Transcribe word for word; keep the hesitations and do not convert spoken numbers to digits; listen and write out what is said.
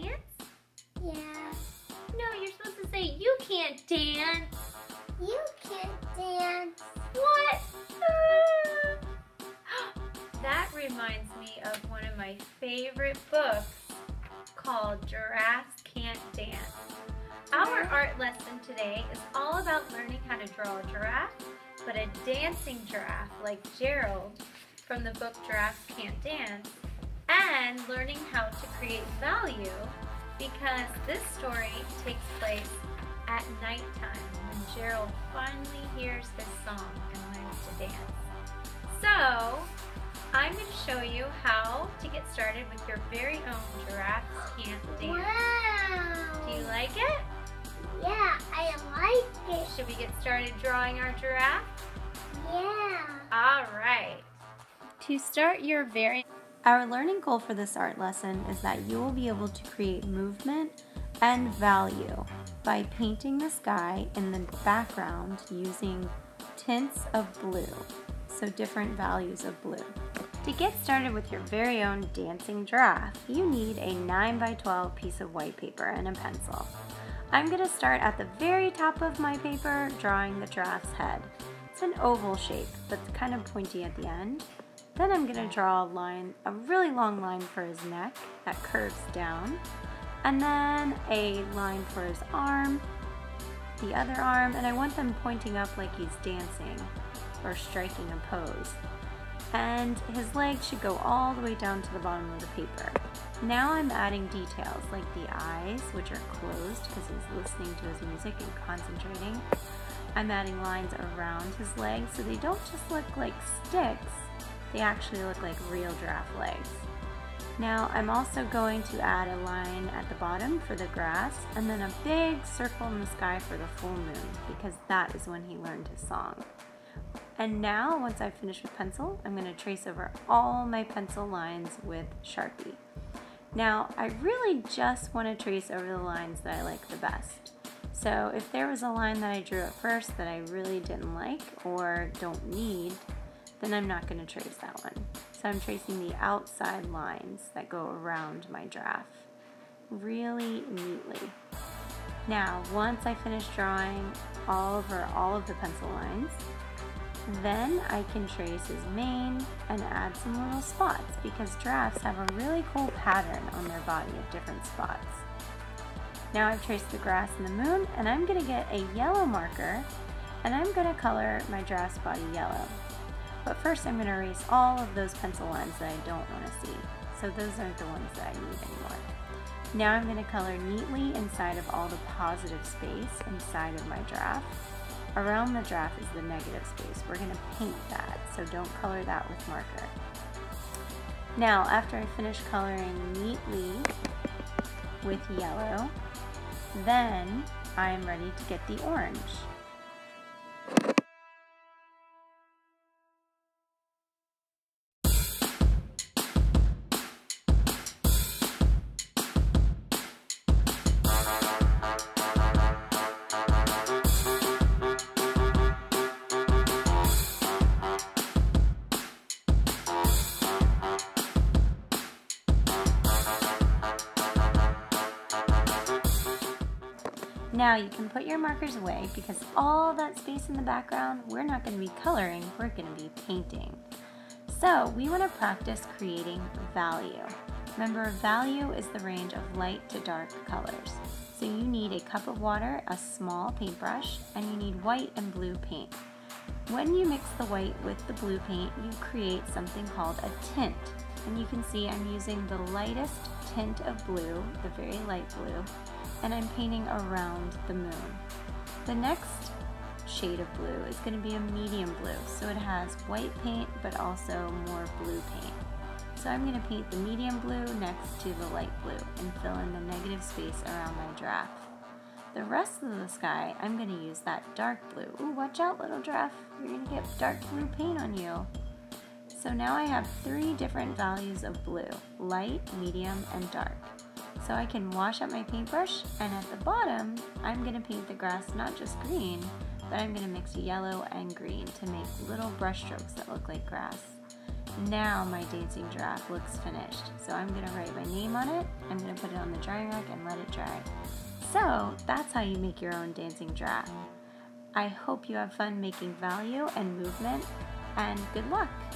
dance? Yeah. No, you're supposed to say, you can't dance. You can't dance. What? That reminds me of one of my favorite books called Giraffes Can't Dance. Our art lesson today is all about learning how to draw a giraffe, but a dancing giraffe like Gerald from the book Giraffes Can't Dance, and learning how to create value because this story takes place at nighttime when Gerald finally hears his song and learns to dance. So I'm going to show you how to get started with your very own Giraffes Can't Dance. Wow. Do you like it? Yeah, I like it. Should we get started drawing our giraffe? Yeah. All right. To start your very... Our learning goal for this art lesson is that you will be able to create movement and value by painting the sky in the background using tints of blue. So different values of blue. To get started with your very own dancing giraffe, you need a nine by twelve piece of white paper and a pencil. I'm going to start at the very top of my paper drawing the giraffe's head. It's an oval shape, but it's kind of pointy at the end. Then I'm going to draw a line, a really long line for his neck that curves down, and then a line for his arm, the other arm, and I want them pointing up like he's dancing or striking a pose. And his legs should go all the way down to the bottom of the paper. Now I'm adding details like the eyes, which are closed because he's listening to his music and concentrating. I'm adding lines around his legs so they don't just look like sticks, they actually look like real giraffe legs. Now I'm also going to add a line at the bottom for the grass and then a big circle in the sky for the full moon because that is when he learned his song. And now, once I've finished with pencil, I'm going to trace over all my pencil lines with Sharpie. Now, I really just want to trace over the lines that I like the best. So if there was a line that I drew at first that I really didn't like or don't need, then I'm not going to trace that one. So I'm tracing the outside lines that go around my giraffe really neatly. Now, once I finish drawing all over all of the pencil lines, then I can trace his mane and add some little spots because giraffes have a really cool pattern on their body of different spots. Now I've traced the grass and the moon, and I'm going to get a yellow marker and I'm going to color my giraffe's body yellow. But first I'm going to erase all of those pencil lines that I don't want to see. So those aren't the ones that I need anymore. Now I'm going to color neatly inside of all the positive space inside of my giraffe. Around the giraffe is the negative space. We're going to paint that, so don't color that with marker. Now, after I finish coloring neatly with yellow, then I'm ready to get the orange. Now you can put your markers away because all that space in the background, we're not going to be coloring, we're going to be painting. So we want to practice creating value. Remember, value is the range of light to dark colors. So you need a cup of water, a small paintbrush, and you need white and blue paint. When you mix the white with the blue paint, you create something called a tint. And you can see I'm using the lightest tint of blue, the very light blue, and I'm painting around the moon. The next shade of blue is going to be a medium blue, so it has white paint but also more blue paint. So I'm going to paint the medium blue next to the light blue and fill in the negative space around my giraffe. The rest of the sky, I'm going to use that dark blue. Ooh, watch out, little giraffe, you're going to get dark blue paint on you. So now I have three different values of blue, light, medium, and dark. So I can wash up my paintbrush, and at the bottom, I'm going to paint the grass not just green, but I'm going to mix yellow and green to make little brush strokes that look like grass. Now my dancing giraffe looks finished. So I'm gonna write my name on it, I'm gonna put it on the drying rack and let it dry. So that's how you make your own dancing giraffe. I hope you have fun making value and movement, and good luck.